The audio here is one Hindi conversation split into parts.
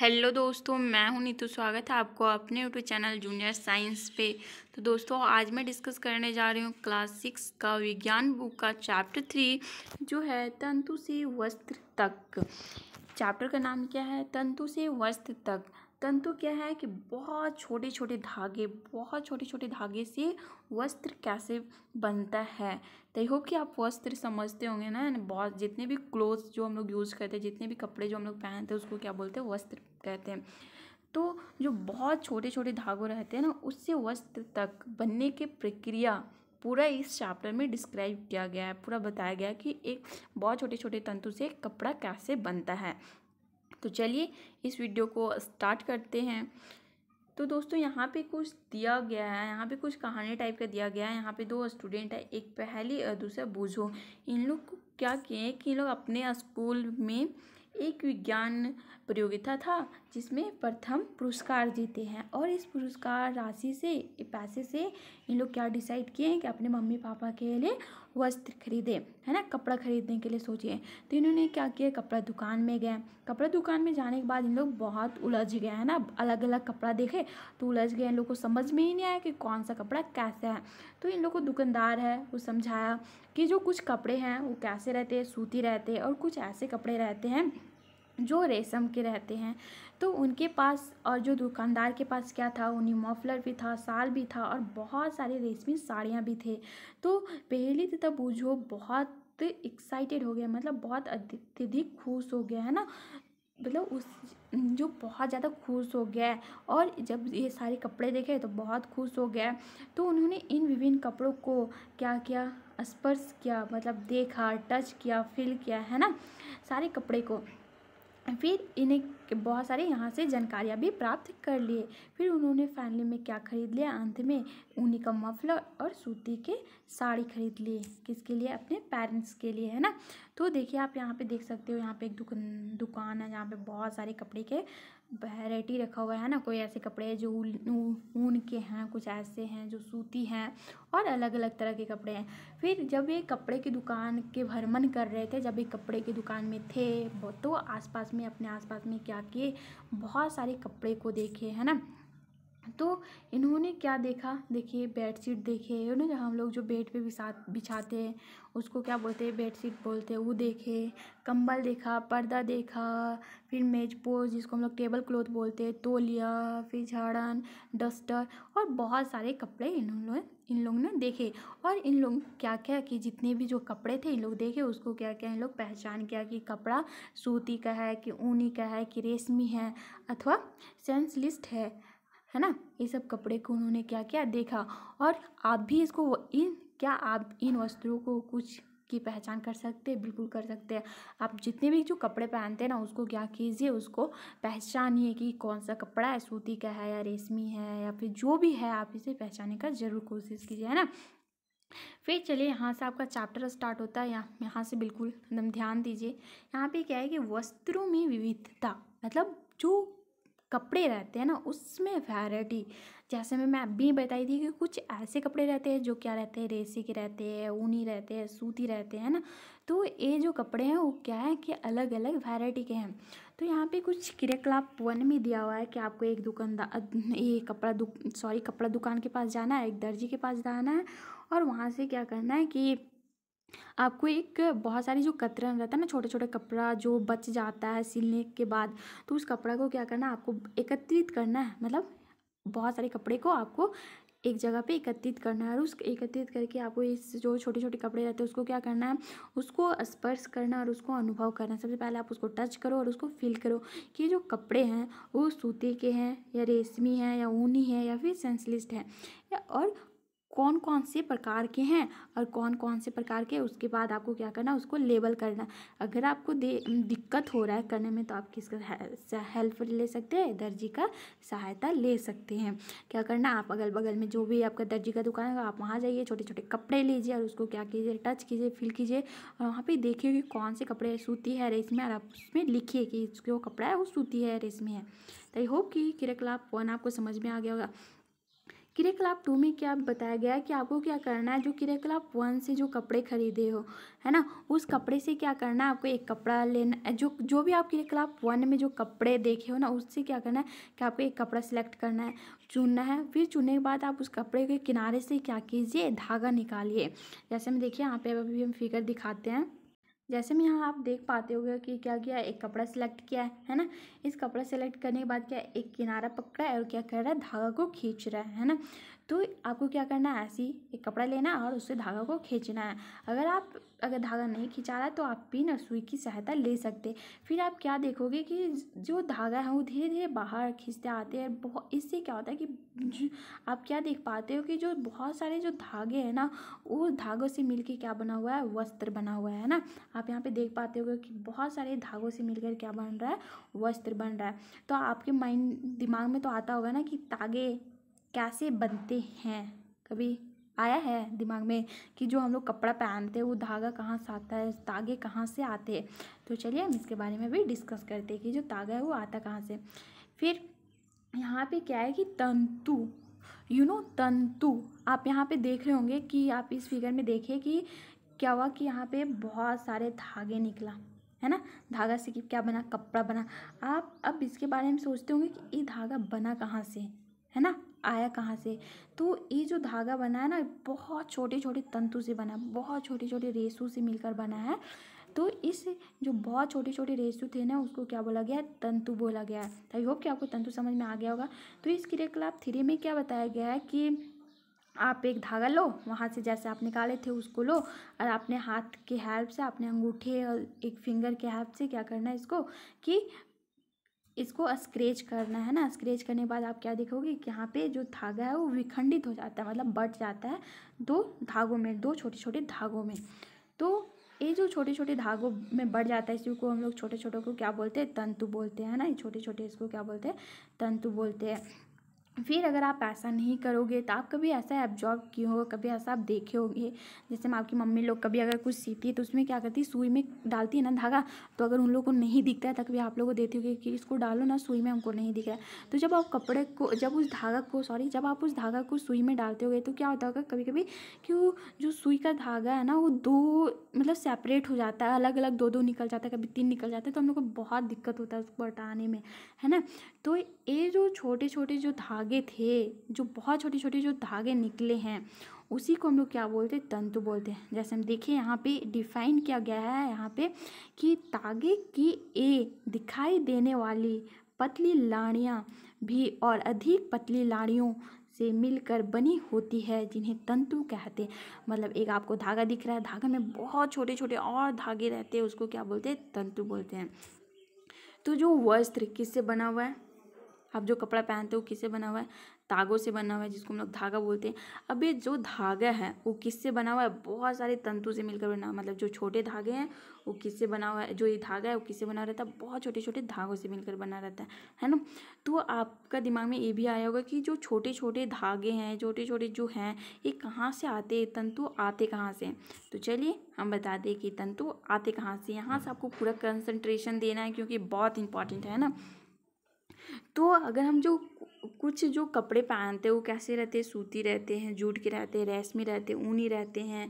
हेलो दोस्तों, मैं हूं नीतू। स्वागत है आपको अपने यूट्यूब चैनल जूनियर साइंस पे। तो दोस्तों आज मैं डिस्कस करने जा रही हूं क्लास 6 का विज्ञान बुक का चैप्टर 3 जो है तंतु से वस्त्र तक। चैप्टर का नाम क्या है? तंतु से वस्त्र तक। तंतु क्या है कि बहुत छोटे छोटे धागे से वस्त्र कैसे बनता है। तो आई होप कि आप वस्त्र समझते होंगे ना। बहुत जितने भी क्लोथ्स जो हम लोग यूज़ करते हैं, जितने भी कपड़े जो हम लोग पहनते हैं उसको क्या बोलते हैं? वस्त्र कहते हैं। तो जो बहुत छोटे छोटे धागे रहते हैं ना, उससे वस्त्र तक बनने की प्रक्रिया पूरा इस चैप्टर में डिस्क्राइब किया गया है। पूरा बताया गया है कि एक बहुत छोटे छोटे तंतु से कपड़ा कैसे बनता है। तो चलिए इस वीडियो को स्टार्ट करते हैं। तो दोस्तों यहाँ पे कुछ दिया गया है, यहाँ पे कुछ कहानी टाइप का दिया गया है। यहाँ पे 2 स्टूडेंट है, एक पहली और दूसरा बूझो। इन लोग को क्या किए कि इन लोग अपने स्कूल में एक विज्ञान प्रतियोगिता था जिसमें प्रथम पुरस्कार जीते हैं, और इस पुरस्कार राशि से, पैसे से इन लोग क्या डिसाइड किए हैं कि अपने मम्मी पापा के लिए वस्त्र खरीदे, है ना, कपड़ा खरीदने के लिए सोचे। तो इन्होंने क्या किया, कपड़ा दुकान में गए। कपड़ा दुकान में जाने के बाद इन लोग बहुत उलझ गए, है ना, अलग अलग कपड़ा देखे तो उलझ गए। इन लोग को समझ में ही नहीं आया कि कौन सा कपड़ा कैसा है। तो इन लोग को दुकानदार है वो समझाया कि जो कुछ कपड़े हैं वो कैसे रहते हैं, सूती रहते हैं, और कुछ ऐसे कपड़े रहते हैं जो रेशम के रहते हैं। तो उनके पास और जो दुकानदार के पास क्या था, उन्हें मफलर भी था, शाल भी था, और बहुत सारे रेशमी साड़ियाँ भी थे। तो पहली तथा बूझो बहुत एक्साइटेड हो गया, मतलब बहुत अत्यधिक खुश हो गया, है ना, मतलब उस जो बहुत ज़्यादा खुश हो गया। और जब ये सारे कपड़े देखे तो बहुत खुश हो गया। तो उन्होंने इन विभिन्न कपड़ों को क्या किया, स्पर्श किया, मतलब देखा, टच किया, फील किया, है ना, सारे कपड़े को। फिर इन्हें बहुत सारे यहाँ से जानकारियाँ भी प्राप्त कर लिए। फिर उन्होंने फाइनली में क्या खरीद लिया, अंत में ऊनी का मफलर और सूती के साड़ी खरीद लिए। किसके लिए? अपने पेरेंट्स के लिए, है ना। तो देखिए आप यहाँ पे देख सकते हो, यहाँ पे एक दुकान है जहाँ पे बहुत सारे कपड़े के वैरायटी रखा हुआ है ना। कोई ऐसे कपड़े हैं जो ऊन के हैं, कुछ ऐसे हैं जो सूती हैं, और अलग अलग तरह के कपड़े हैं। फिर जब ये कपड़े की दुकान के भ्रमण कर रहे थे, जब ये कपड़े की दुकान में थे, तो आसपास में, अपने आसपास में क्या किए, बहुत सारे कपड़े को देखे, है ना। तो इन्होंने क्या देखा, देखिए बेडशीट देखे, है ना, हम लोग जो बेड पे बिछाते हैं उसको क्या बोलते हैं, बेडशीट बोलते हैं, वो देखे, कंबल देखा, पर्दा देखा, फिर मेज पोज जिसको हम लोग टेबल क्लॉथ बोलते हैं, तौलिया, फिर झाड़न, डस्टर, और बहुत सारे कपड़े इन लोगों ने देखे। और इन लोग क्या क्या कि जितने भी जो कपड़े थे इन लोग देखे, उसको क्या क्या इन लोग पहचान किया कि कपड़ा सूती का है, कि ऊनी का है, कि रेशमी है, अथवा सेंसलिस्ट है ना। ये सब कपड़े को उन्होंने क्या क्या देखा। और आप भी इसको आप इन वस्त्रों को कुछ की पहचान कर सकते हैं? बिल्कुल कर सकते हैं। आप जितने भी जो कपड़े पहनते हैं ना, उसको क्या कीजिए, उसको पहचानिए कि कौन सा कपड़ा है, सूती का है या रेशमी है, या फिर जो भी है आप इसे पहचानने का ज़रूर कोशिश कीजिए, है ना। फिर चलिए यहाँ से आपका चैप्टर स्टार्ट होता है। यहाँ से बिल्कुल एकदम ध्यान दीजिए। यहाँ पर क्या है कि वस्त्रों में विविधता, मतलब जो कपड़े रहते हैं ना उसमें वैरायटी। जैसे मैं अभी बताई थी कि कुछ ऐसे कपड़े रहते हैं जो क्या रहते हैं, रेशे के रहते हैं, ऊनी रहते हैं, सूती रहते हैं ना। तो ये जो कपड़े हैं वो क्या है कि अलग अलग वैरायटी के हैं। तो यहाँ पे कुछ क्रियाकलाप 1 में दिया हुआ है कि आपको एक कपड़ा दुकान के पास जाना है, एक दर्जी के पास जाना है, और वहाँ से क्या करना है कि आपको एक बहुत सारी जो कतरन रहता है ना, छोटे छोटे कपड़ा जो बच जाता है सिलने के बाद, तो उस कपड़ा को क्या करना है, आपको एकत्रित करना है। मतलब बहुत सारे कपड़े को आपको एक जगह पे एकत्रित करना है, और उस एकत्रित करके आपको इस जो छोटे छोटे कपड़े रहते हैं उसको क्या करना है, उसको स्पर्श करना और उसको अनुभव करना। सबसे पहले आप उसको टच करो और उसको फील करो कि जो कपड़े हैं वो सूती के हैं या रेशमी हैं या ऊनी है या फिर सेंसलिस्ट है, और कौन कौन से प्रकार के हैं और कौन कौन से प्रकार के। उसके बाद आपको क्या करना, उसको लेबल करना। अगर आपको दिक्कत हो रहा है करने में तो आप किसका हेल्प ले सकते हैं, दर्जी का सहायता ले सकते हैं। क्या करना, आप अगल बगल में जो भी आपका दर्जी का दुकान है आप वहाँ जाइए, छोटे छोटे कपड़े लीजिए और उसको क्या कीजिए, टच कीजिए, फील कीजिए, और वहाँ पर देखिए कि कौन से कपड़े सूती है, रेशमी, और आप उसमें लिखिए कि जो कपड़ा है वो सूती है, रेशमी है। तो आई होप कि क्रियाकलाप 1 आपको समझ में आ गया होगा। क्रियाकलाप 2 में क्या बताया गया है कि आपको क्या करना है, जो क्रियाकलाप 1 से जो कपड़े खरीदे हो है ना, उस कपड़े से क्या करना है, आपको एक कपड़ा लेना, जो भी आप क्रियाकलाप 1 में जो कपड़े देखे हो ना, उससे क्या करना है कि आपको एक कपड़ा सिलेक्ट करना है, चुनना है। फिर चुनने के बाद आप उस कपड़े के किनारे से क्या कीजिए, धागा निकालिए। जैसे हम देखिए यहाँ पे अभी हम फिगर दिखाते हैं। जैसे मैं यहाँ आप देख पाते होगे कि क्या किया, एक कपड़ा सेलेक्ट किया है ना। इस कपड़ा सेलेक्ट करने के बाद क्या एक किनारा पकड़ा है और क्या कर रहा है, धागा को खींच रहा है ना। तो आपको क्या करना है, ऐसी एक कपड़ा लेना और उससे धागा को खींचना है। अगर धागा नहीं खींचा रहा है तो आप पिन और सुई की सहायता ले सकते। फिर आप क्या देखोगे कि जो धागा है वो धीरे धीरे बाहर खींचते आते हैं। बहुत इससे क्या होता है कि आप क्या देख पाते हो कि जो बहुत सारे जो धागे हैं ना, वो धागों से मिलके क्या बना हुआ है, वस्त्र बना हुआ है ना। आप यहाँ पे देख पाते होगे कि बहुत सारे धागों से मिलकर क्या बन रहा है, वस्त्र बन रहा है। तो आपके दिमाग में तो आता होगा ना कि धागे कैसे बनते हैं। कभी आया है दिमाग में कि जो हम लोग कपड़ा पहनते हैं वो धागा कहाँ से आता है, धागे कहाँ से आते हैं। तो चलिए हम इसके बारे में भी डिस्कस करते हैं कि जो धागा है वो आता कहाँ से। फिर यहाँ पे क्या है कि तंतु, तंतु आप यहाँ पे देख रहे होंगे कि आप इस फिगर में देखिए कि क्या हुआ कि यहाँ पे बहुत सारे धागे निकला है ना। धागा से क्या बना, कपड़ा बना। आप अब इसके बारे में सोचते होंगे कि ये धागा बना कहाँ से है ना, आया कहाँ से। तो ये जो धागा बना है ना, बहुत छोटे छोटे तंतु से बना, बहुत छोटे छोटे रेशों से मिलकर बना है। तो इस जो बहुत छोटे छोटे रेशे थे ना, उसको क्या बोला गया है, तंतु बोला गया है। आई होप कि आपको तंतु समझ में आ गया होगा। तो इस क्रियाकलाप 3 में क्या बताया गया है कि आप एक धागा लो, वहाँ से जैसे आप निकाले थे उसको लो, और अपने हाथ के हेल्प से, अपने अंगूठे और एक फिंगर के हेल्प से क्या करना है इसको, कि इसको स्क्रैच करना है ना। स्क्रैच करने के बाद आप क्या देखोगे कि यहाँ पे जो धागा है वो विखंडित हो जाता है, मतलब बट जाता है दो धागों में, दो छोटे छोटे धागों में। तो ये जो छोटे छोटे धागों में बढ़ जाता है, इसी को हम लोग छोटे छोटे को क्या बोलते हैं, तंतु बोलते हैं ना। ये छोटे छोटे इसको क्या बोलते हैं, तंतु बोलते हैं। फिर अगर आप ऐसा नहीं करोगे तो आप कभी ऐसा एब्जॉर्ब किए हो, कभी ऐसा आप देखे होंगे, जैसे आपकी मम्मी लोग कभी अगर कुछ सीती है तो उसमें क्या करती है, सुई में डालती है ना धागा। तो अगर उन लोगों को नहीं दिखता है तो कभी आप लोगों को देती होगी कि इसको डालो ना सुई में, हमको नहीं दिख रहा है। तो जब आप जब आप उस धागा को सुई में डालते होगे तो क्या होता होगा कभी कभी कि वो जो सुई का धागा है ना, वो दो मतलब सेपरेट हो जाता है, अलग अलग दो दो निकल जाता है, कभी 3 निकल जाते हैं। तो हम लोग को बहुत दिक्कत होता है उसको हटाने में है ना। तो ये जो छोटे छोटे जो धागे थे, जो बहुत छोटे छोटे जो धागे निकले हैं, उसी को हम लोग क्या बोलते हैं, तंतु बोलते हैं। जैसे हम देखिए यहाँ पे डिफाइन किया गया है यहाँ पे कि धागे की दिखाई देने वाली पतली लाड़ियाँ भी और अधिक पतली लाड़ियों से मिलकर बनी होती है, जिन्हें तंतु कहते हैं। मतलब एक आपको धागा दिख रहा है, धागा में बहुत छोटे छोटे और धागे रहते हैं, उसको क्या बोलते हैं, तंतु बोलते हैं। तो जो वस्त्र किससे बना हुआ है, आप जो कपड़ा पहनते हो किससे बना हुआ है, धागों से बना हुआ है, जिसको हम लोग धागा बोलते हैं। अब ये जो धागा है वो किससे बना हुआ है, बहुत सारे तंतु से मिलकर बना हुआ। मतलब जो छोटे धागे हैं वो किससे बना हुआ है, जो ये धागा है वो किससे बना रहता है, बहुत छोटे छोटे धागों से मिलकर बना रहता है ना। तो आपका दिमाग में ये भी आया होगा कि जो छोटे छोटे धागे हैं, छोटे छोटे जो हैं, ये कहाँ से आते, तंतु आते कहाँ से। तो चलिए हम बता दें कि तंतु आते कहाँ से। यहाँ से आपको पूरा कंसंट्रेशन देना है क्योंकि बहुत इंपॉर्टेंट है ना। तो अगर हम जो कुछ जो कपड़े पहनते हैं वो कैसे रहते हैं, सूती रहते हैं, जूट के रहते हैं, रेशमी रहते हैं, ऊनी रहते हैं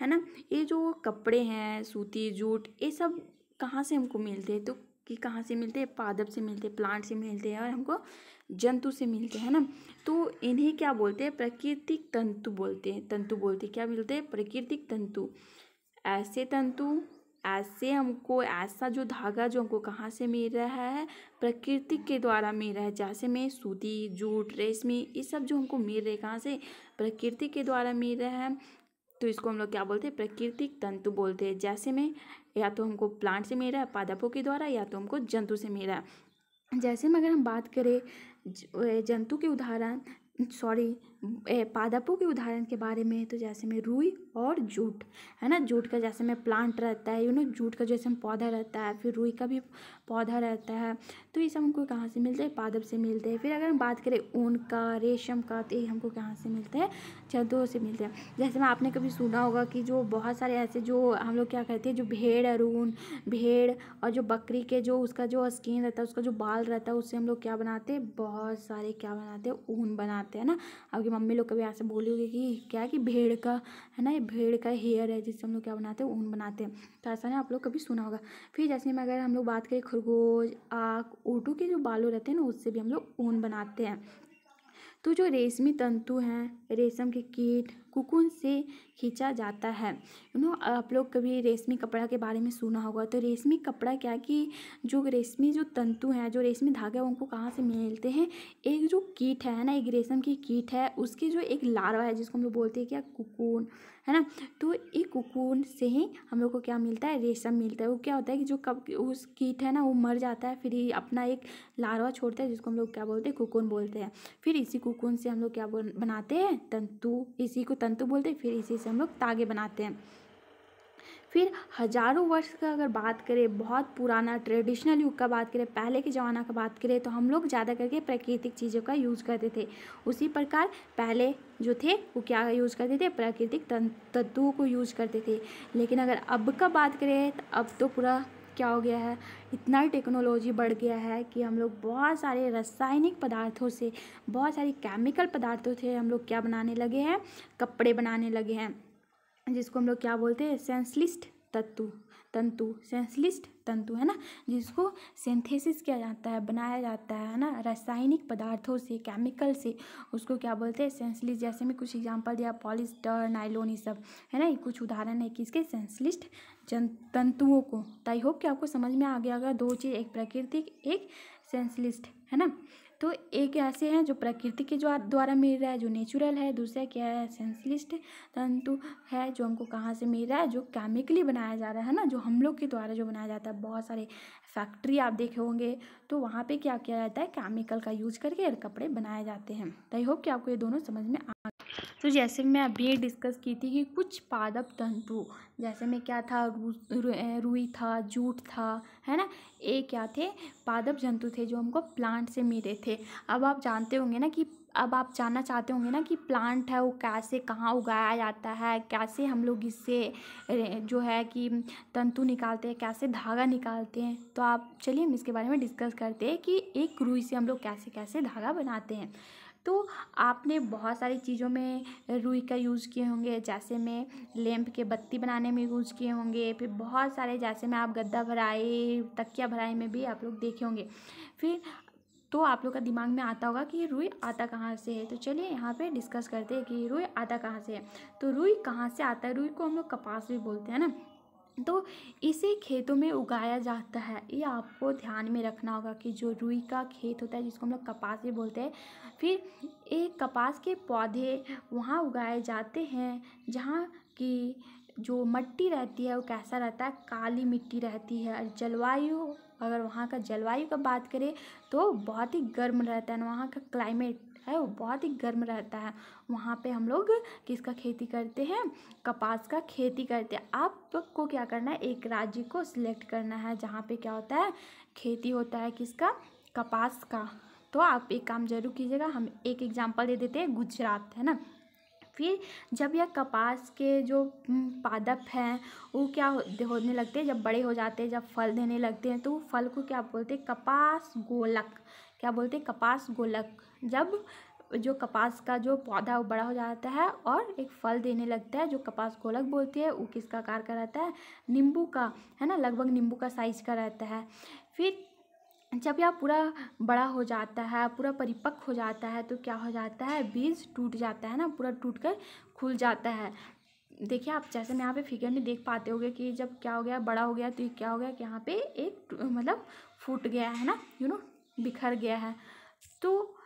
है ना। ये जो कपड़े हैं सूती जूट, ये सब कहाँ से हमको मिलते हैं, तो कि कहाँ से मिलते हैं, पादप से मिलते हैं, प्लांट से मिलते हैं और हमको जंतु से मिलते हैं ना। तो इन्हें क्या बोलते हैं, प्राकृतिक तंतु बोलते हैं। क्या मिलते हैं, प्राकृतिक तंतु। ऐसा जो धागा जो हमको कहाँ से मिल रहा है, प्रकृति के द्वारा मिल रहा है। जैसे में सूती जूट रेशमी ये सब जो हमको मिल रहे कहाँ से, प्रकृति के द्वारा मिल रहा है। तो इसको हम लोग क्या बोलते हैं, प्राकृतिक तंतु बोलते हैं। जैसे में या तो हमको प्लांट से मिल रहा है पादपों के द्वारा, या तो हमको जंतु से मिल रहा है। जैसे में अगर हम बात करें पादपों के उदाहरण के बारे में, तो जैसे में रुई और जूट है ना। जूट का जैसे में प्लांट रहता है, जूट का जैसे में पौधा रहता है, फिर रुई का भी पौधा रहता है। तो ये सब हमको कहाँ से मिलते हैं, पादप से मिलते हैं। फिर अगर हम बात करें ऊन का, रेशम का, तो ये हमको कहाँ से मिलते हैं, जंतुओं से मिलते हैं। जैसे में आपने कभी सुना होगा कि जो बहुत सारे ऐसे जो हम लोग क्या कहते हैं, जो भेड़ और जो बकरी के जो उसका जो स्किन रहता है, उसका जो बाल रहता है, उससे हम लोग क्या बनाते हैं, बहुत सारे ऊन बनाते हैं ना। आपके आपकी मम्मी लोग कभी ऐसे बोली होगी कि क्या है कि भेड़ का है ना, ये भेड़ का हेयर है जिससे हम लोग क्या बनाते हैं, ऊन बनाते हैं। तो ऐसा ना आप लोग कभी सुना होगा। फिर जैसे में अगर हम लोग बात करें खरगोश, आँख, ऊँटों के जो बालों रहते हैं ना, उससे भी हम लोग ऊन बनाते हैं। तो जो रेशमी तंतु हैं रेशम के कीट कोकून से खींचा जाता है। यू नो आप लोग कभी रेशमी कपड़ा के बारे में सुना होगा। तो रेशमी कपड़ा क्या कि जो रेशमी जो तंतु हैं, जो रेशमी धागे हैं, उनको कहाँ से मिलते हैं, एक जो कीट है ना, एक रेशम की कीट है, उसके जो एक लार्वा है जिसको हम लोग बोलते हैं क्या कोकून है ना। तो एक कोकून से ही हम लोग को क्या मिलता है, रेशम मिलता है। वो क्या होता है कि जो कब उस कीट है ना वो मर जाता है, फिर ही अपना एक लार्वा छोड़ता है जिसको हम लोग क्या बोलते हैं, कोकून बोलते हैं। फिर इसी कोकून से हम लोग क्या बनाते हैं, तंतु, इसी को तंतु बोलते हैं। फिर इसी से हम लोग तागे बनाते हैं। फिर हजारों वर्ष का अगर बात करें, बहुत पुराना ट्रेडिशनल युग का बात करें, पहले के ज़माना का बात करें, तो हम लोग ज़्यादा करके प्राकृतिक चीज़ों का यूज़ करते थे। उसी प्रकार पहले जो थे वो क्या यूज़ करते थे, प्राकृतिक तत्वों को यूज़ करते थे। लेकिन अगर अब का बात करें तो अब तो पूरा क्या हो गया है, इतना टेक्नोलॉजी बढ़ गया है कि हम लोग बहुत सारे रासायनिक पदार्थों से, बहुत सारी केमिकल पदार्थों से हम लोग क्या बनाने लगे हैं, कपड़े बनाने लगे हैं, जिसको हम लोग क्या बोलते हैं, सेंसलिस्ट तंतु है ना, जिसको सिंथेसिस किया जाता है, बनाया जाता है ना, रासायनिक पदार्थों से, केमिकल से, उसको क्या बोलते हैं, सेंसलिस्ट। जैसे मैं कुछ एग्जांपल दिया, पॉलिस्टर, नाइलॉन, ये सब है ना, ये कुछ उदाहरण है कि इसके सेंसलिस्ट तंतुओं को। तो आई होप कि आपको समझ में आ गया होगा, दो चीज़, एक प्राकृतिक, एक सेंसलिस्ट है ना। तो एक ऐसे हैं जो प्रकृति के द्वारा मिल रहा है, जो नेचुरल है, दूसरा क्या है, सेंसलिस्ट तंतु है जो हमको कहाँ से मिल रहा है, जो केमिकली बनाया जा रहा है ना, जो हम लोग के द्वारा जो बनाया जाता है। बहुत सारे फैक्ट्री आप देखे होंगे तो वहाँ पे क्या किया जाता है, केमिकल का यूज करके कपड़े बनाए जाते हैं। तो आई होप कि आपको ये दोनों समझ में आ गया। तो जैसे मैं अभी डिस्कस की थी कि कुछ पादप तंतु, जैसे में क्या था, रुई था, जूट था है ना, ये क्या थे, पादप जंतु थे जो हमको प्लांट से मिले थे। अब आप जानते होंगे ना कि अब आप जानना चाहते होंगे ना कि प्लांट है वो कैसे, कहाँ उगाया जाता है, कैसे हम लोग इससे जो है कि तंतु निकालते हैं, कैसे धागा निकालते हैं। तो आप चलिए हम इसके बारे में डिस्कस करते हैं कि एक रुई से हम लोग कैसे कैसे धागा बनाते हैं। तो आपने बहुत सारी चीज़ों में रुई का यूज़ किए होंगे, जैसे में लैंप के बत्ती बनाने में यूज़ किए होंगे, फिर बहुत सारे जैसे में आप गद्दा भराई, तकिया भराई में भी आप लोग देखे होंगे। फिर तो आप लोग का दिमाग में आता होगा कि रुई आता कहाँ से है। तो चलिए यहाँ पे डिस्कस करते हैं कि रुई आता कहाँ से है। तो रुई कहाँ से आता है, रुई को हम लोग कपास भी बोलते हैं ना। तो इसे खेतों में उगाया जाता है, ये आपको ध्यान में रखना होगा कि जो रुई का खेत होता है जिसको हम लोग कपास भी बोलते हैं। फिर एक कपास के पौधे वहाँ उगाए जाते हैं जहाँ की जो मिट्टी रहती है वो कैसा रहता है, काली मिट्टी रहती है। और जलवायु, अगर वहाँ का जलवायु का बात करें तो बहुत ही गर्म रहता है, वहाँ का क्लाइमेट है वो बहुत ही गर्म रहता है। वहाँ पे हम लोग किसका खेती करते हैं, कपास का खेती करते हैं। आपको क्या करना है, एक राज्य को सिलेक्ट करना है जहाँ पे क्या होता है, खेती होता है किसका, कपास का। तो आप एक काम जरूर कीजिएगा, हम एक एग्जाम्पल दे देते हैं, गुजरात है ना। फिर जब यह कपास के जो पादप हैं वो क्या होने लगते हैं, जब बड़े हो जाते हैं, जब फल देने लगते हैं, तो फल को क्या बोलते हैं, कपास गोलक, क्या बोलते हैं, कपास गोलक। जब जो कपास का जो पौधा वो बड़ा हो जाता है और एक फल देने लगता है जो कपास गोलक बोलते हैं, वो किसका आकार का रहता है, नींबू का है ना, लगभग नींबू का साइज का रहता है। फिर जब यह पूरा बड़ा हो जाता है, पूरा परिपक्व हो जाता है, तो क्या हो जाता है, बीज टूट जाता है ना, पूरा टूट कर खुल जाता है। देखिए आप जैसे मैं यहाँ पे फिगर में देख पाते होगे कि जब क्या हो गया, बड़ा हो गया, तो ये क्या हो गया कि यहाँ पे एक मतलब फूट गया है ना, यू नो बिखर गया है। तो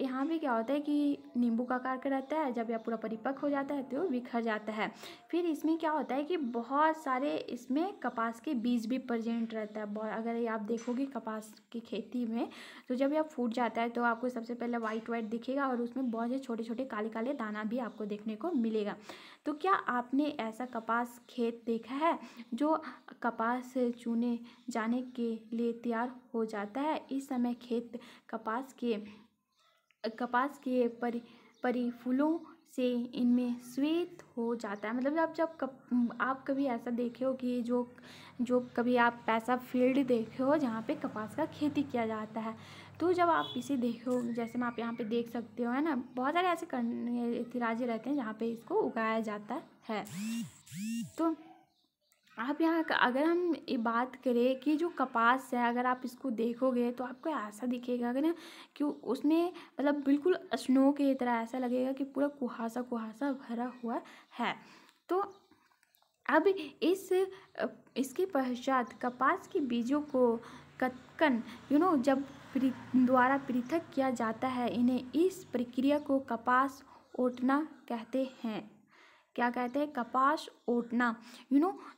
यहाँ पे क्या होता है कि नींबू का आकार का रहता है, जब यह पूरा परिपक्व हो जाता है तो बिखर जाता है। फिर इसमें क्या होता है कि बहुत सारे इसमें कपास के बीज भी प्रेजेंट रहता है। अगर ये आप देखोगे कपास की खेती में, तो जब यह फूट जाता है तो आपको सबसे पहले वाइट दिखेगा और उसमें बहुत से छोटे छोटे काले काले दाना भी आपको देखने को मिलेगा। तो क्या आपने ऐसा कपास खेत देखा है जो कपास चुने जाने के लिए तैयार हो जाता है। इस समय खेत कपास के परिफूलों से इनमें श्वेत हो जाता है। मतलब आप कभी ऐसा देखे हो कि जो कभी आप ऐसा फील्ड देखे हो जहाँ पे कपास का खेती किया जाता है, तो जब आप इसे देखो, जैसे आप यहाँ पे देख सकते हो, है ना, बहुत सारे ऐसे तिराजे रहते हैं जहाँ पे इसको उगाया जाता है। तो आप यहाँ अगर हम ये बात करें कि जो कपास है, अगर आप इसको देखोगे तो आपको ऐसा दिखेगा अगर ना कि उसमें मतलब बिल्कुल स्नो की तरह ऐसा लगेगा कि पूरा कुहासा कुहासा भरा हुआ है। तो अब इसके पश्चात कपास के बीजों को कतकन जब द्वारा पृथक किया जाता है, इन्हें इस प्रक्रिया को कपास ओटना कहते हैं। क्या कहते हैं? कपास ओटना।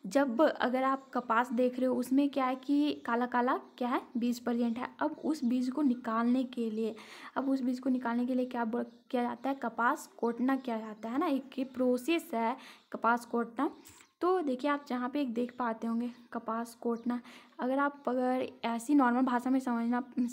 जब अगर आप कपास देख रहे हो उसमें क्या है कि काला काला क्या है बीज प्रेजेंट है। अब उस बीज को निकालने के लिए क्या किया जाता है? कपास कोटना किया जाता है ना, एक प्रोसेस है कपास कोटना। तो देखिए आप जहाँ पे एक देख पाते होंगे कपास कोटना, अगर ऐसी नॉर्मल भाषा में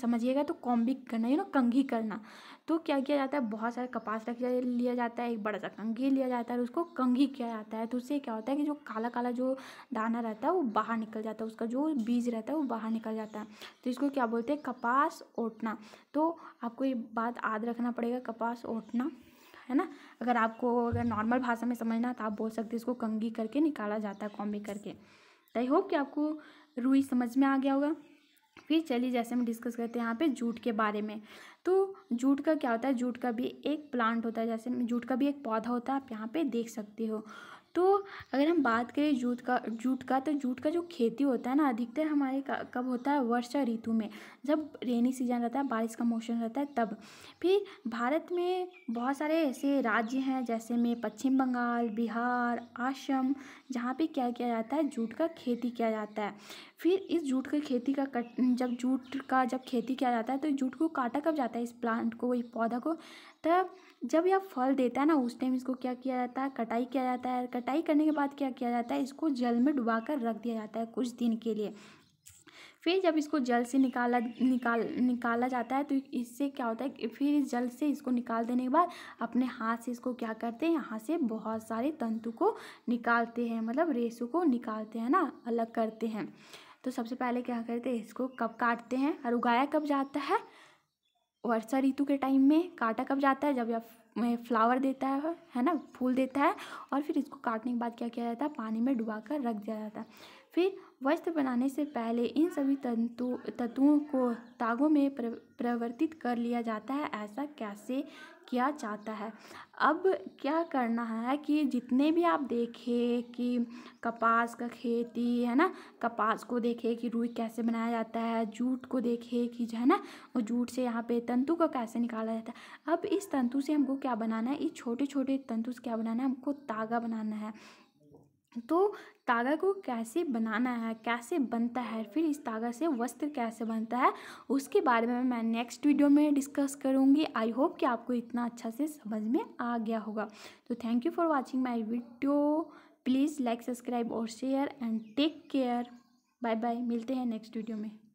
समझिएगा तो कॉम्बिक करना, कंघी करना। तो क्या किया जाता है, बहुत सारा कपास रख लिया जाता है, एक बड़ा सा कंघी लिया जाता है और उसको कंघी किया जाता है। तो उससे क्या होता है कि जो काला काला जो दाना रहता है वो बाहर निकल जाता है, उसका जो बीज रहता है वो बाहर निकल जाता है। तो इसको क्या बोलते हैं? कपास ओटना। तो आपको ये बात याद रखना पड़ेगा, कपास ओटना, है ना। अगर आपको नॉर्मल भाषा में समझना तो आप बोल सकते हैं इसको कंघी करके निकाला जाता है, कॉम्बी करके। तो आई होप कि आपको रुई समझ में आ गया होगा। फिर चलिए जैसे हम डिस्कस करते हैं यहाँ पे जूट के बारे में। तो जूट का क्या होता है? जूट का भी एक प्लांट होता है, जैसे जूट का भी एक पौधा होता है, आप यहाँ पे देख सकते हो। तो अगर हम बात करें जूट का जो खेती होता है ना, अधिकतर हमारे कब होता है? वर्षा ऋतु में, जब रेनी सीजन रहता है, बारिश का मौसम रहता है तब। फिर भारत में बहुत सारे ऐसे राज्य हैं जैसे में पश्चिम बंगाल, बिहार, असम, जहाँ पे क्या किया जाता है? जूट का खेती किया जाता है। फिर इस जूट की खेती का जब खेती किया जाता है तो जूट को काटा कब जाता है? इस प्लांट को, इस पौधा को, तब जब यह फल देता है ना, उस टाइम इसको क्या किया जाता है? कटाई किया जाता है। कटाई करने के बाद क्या किया जाता है? इसको जल में डुबाकर रख दिया जाता है कुछ दिन के लिए। फिर जब इसको जल से निकाला जाता है तो इससे क्या होता है? फिर जल से इसको निकाल देने के बाद अपने हाथ से इसको क्या करते हैं? यहाँ से बहुत सारे तंतु को निकालते हैं, मतलब रेशों को निकालते हैं ना, अलग करते हैं। तो सबसे पहले क्या करते हैं? इसको कब काटते हैं और उगाया कब जाता है? वर्षा ऋतु के टाइम में। काटा कब जाता है? जब यह फ्लावर देता है ना, फूल देता है। और फिर इसको काटने के बाद क्या किया जाता है? पानी में डुबाकर रख दिया जाता है। फिर वस्त्र बनाने से पहले इन सभी तत्वों को तागों में परिवर्तित कर लिया जाता है। ऐसा कैसे किया जाता है? अब क्या करना है कि जितने भी आप देखें कि कपास का खेती है ना, कपास को देखें कि रुई कैसे बनाया जाता है, जूट को देखें कि जो है ना वो जूट से यहाँ पे तंतु को कैसे निकाला जाता है। अब इस तंतु से हमको क्या बनाना है? इस छोटे छोटे तंतु से क्या बनाना है? हमको तागा बनाना है। तो तागा को कैसे बनाना है, कैसे बनता है, फिर इस तागा से वस्त्र कैसे बनता है, उसके बारे में मैं नेक्स्ट वीडियो में डिस्कस करूँगी। आई होप कि आपको इतना अच्छा से समझ में आ गया होगा। तो thank you for watching my video. Please like, subscribe और share and take care. Bye bye, मिलते हैं नेक्स्ट वीडियो में।